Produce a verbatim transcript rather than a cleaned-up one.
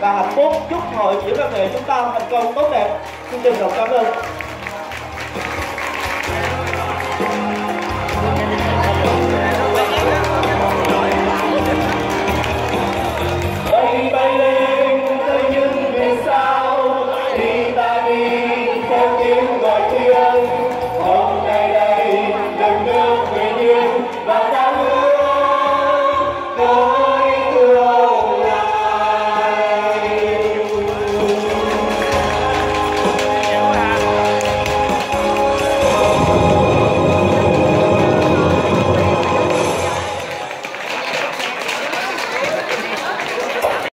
Và hạnh phúc, chúc hội Ghiền Mì Gõ chúng ta thành công tốt đẹp. Xin chân trọng cảm ơn.